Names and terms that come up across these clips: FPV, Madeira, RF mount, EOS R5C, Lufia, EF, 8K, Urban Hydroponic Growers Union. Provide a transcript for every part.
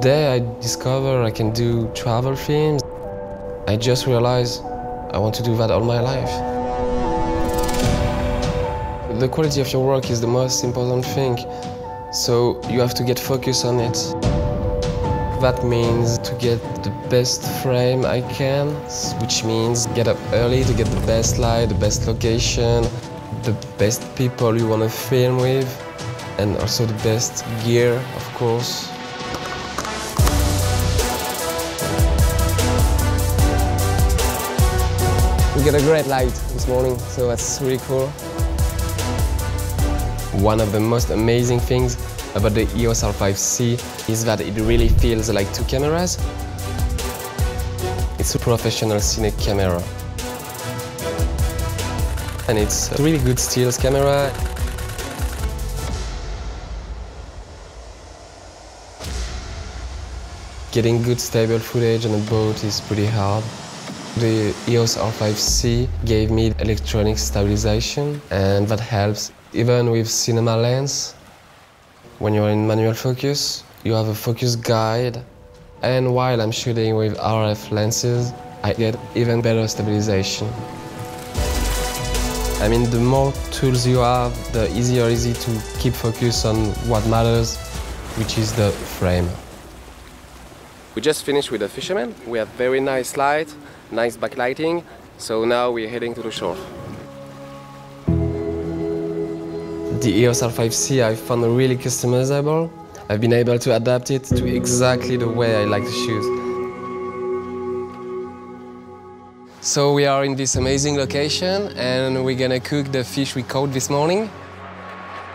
There I discover I can do travel films. I just realized I want to do that all my life. The quality of your work is the most important thing, so you have to get focused on it. That means to get the best frame I can, which means get up early to get the best light, the best location, the best people you want to film with, and also the best gear, of course. We got a great light this morning, so that's really cool. One of the most amazing things about the EOS R5C is that it really feels like two cameras. It's a professional cine camera. And it's a really good stills camera. Getting good stable footage on a boat is pretty hard. The EOS R5C gave me electronic stabilization, and that helps even with cinema lens. When you're in manual focus, you have a focus guide, and while I'm shooting with RF lenses, I get even better stabilization. I mean, the more tools you have, the easier it is to keep focus on what matters, which is the frame. We just finished with the fishermen. We have very nice light, nice backlighting, so now we're heading to the shore. The EOS R5C I found really customizable. I've been able to adapt it to exactly the way I like to shoot. So we are in this amazing location and we're gonna cook the fish we caught this morning.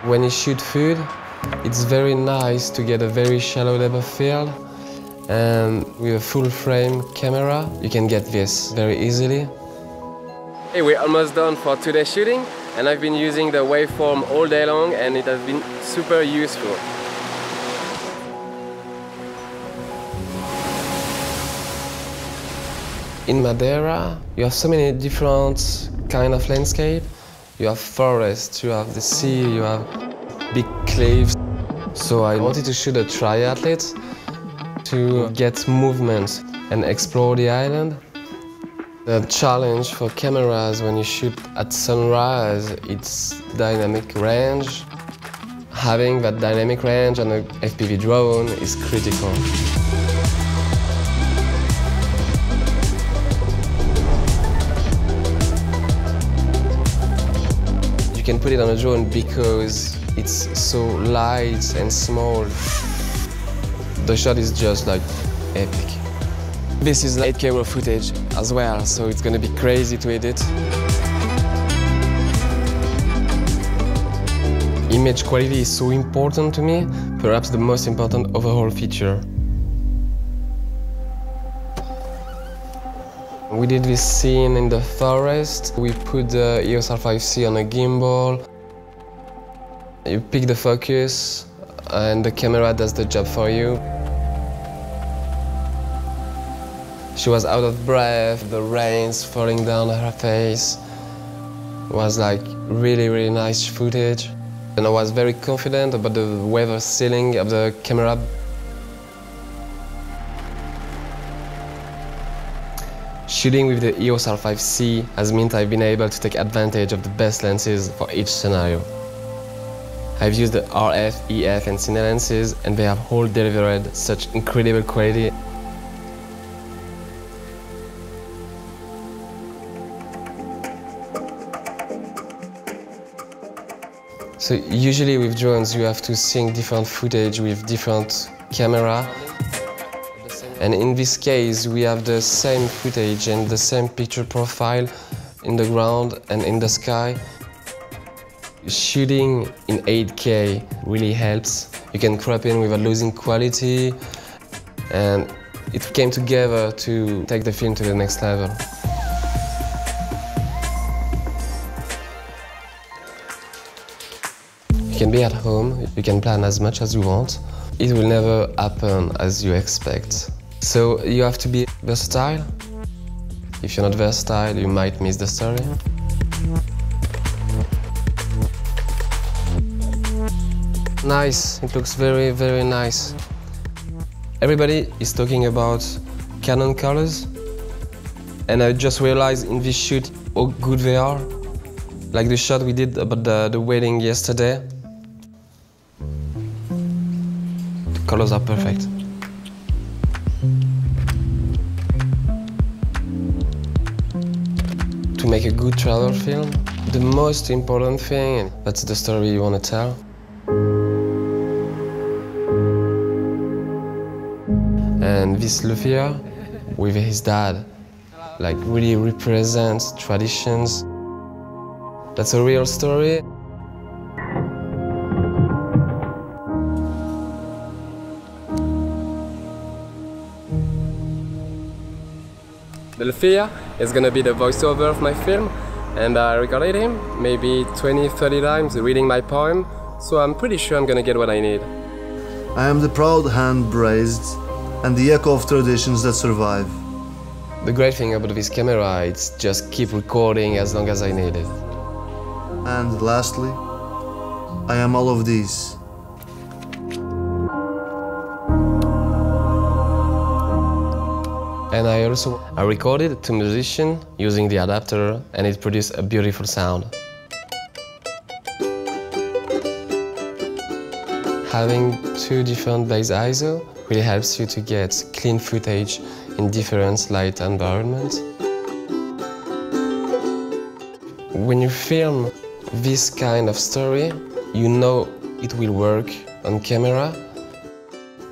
When you shoot food, it's very nice to get a very shallow depth of field. And with a full frame camera, you can get this very easily. Hey, we're almost done for today's shooting, and I've been using the waveform all day long, and it has been super useful. In Madeira, you have so many different kind of landscape. You have forests, you have the sea, you have big cliffs. So I wanted to shoot a triathlete, to get movement and explore the island. The challenge for cameras when you shoot at sunrise, it's dynamic range. Having that dynamic range on an FPV drone is critical. You can put it on a drone because it's so light and small. The shot is just like epic. This is 8K raw footage as well, so it's gonna be crazy to edit. Image quality is so important to me, perhaps the most important overall feature. We did this scene in the forest. We put the EOS R5C on a gimbal. You pick the focus, and the camera does the job for you. She was out of breath, the rains falling down her face. It was like really, really nice footage. And I was very confident about the weather sealing of the camera. Shooting with the EOS R5C has meant I've been able to take advantage of the best lenses for each scenario. I've used the RF, EF and cine lenses, and they have all delivered such incredible quality. So usually with drones you have to sync different footage with different camera. And in this case we have the same footage and the same picture profile in the ground and in the sky. Shooting in 8K really helps. You can crop in without losing quality, and it came together to take the film to the next level. You can be at home, you can plan as much as you want. It will never happen as you expect. So you have to be versatile. If you're not versatile, you might miss the story. Nice, it looks very, very nice. Everybody is talking about Canon colors, and I just realized in this shoot how good they are. Like the shot we did about the wedding yesterday. The colors are perfect. To make a good travel film, the most important thing, that's the story you want to tell. And this Lufia, with his dad, like really represents traditions. That's a real story. The Lufia is going to be the voiceover of my film, and I recorded him maybe 20-30 times reading my poem, so I'm pretty sure I'm going to get what I need. I am the proud hand raised and the echo of traditions that survive. The great thing about this camera is just keep recording as long as I need it. And lastly, I am all of these. And I recorded to musician using the adapter, and it produced a beautiful sound. Having two different base ISO really helps you to get clean footage in different light environments. When you film this kind of story, you know it will work on camera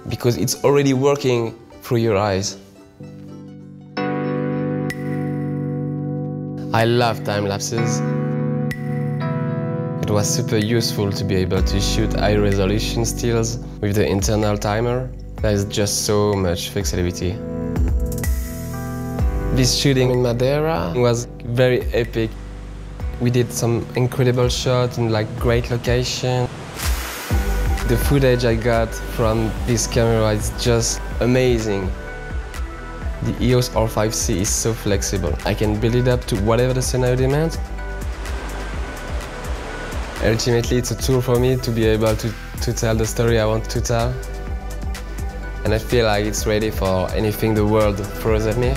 because it's already working through your eyes. I love time lapses. It was super useful to be able to shoot high resolution stills with the internal timer. There is just so much flexibility. This shooting in Madeira was very epic. We did some incredible shots in like great location. The footage I got from this camera is just amazing. The EOS R5C is so flexible. I can build it up to whatever the scenario demands. Ultimately, it's a tool for me to be able to tell the story I want to tell. And I feel like it's ready for anything the world throws at me.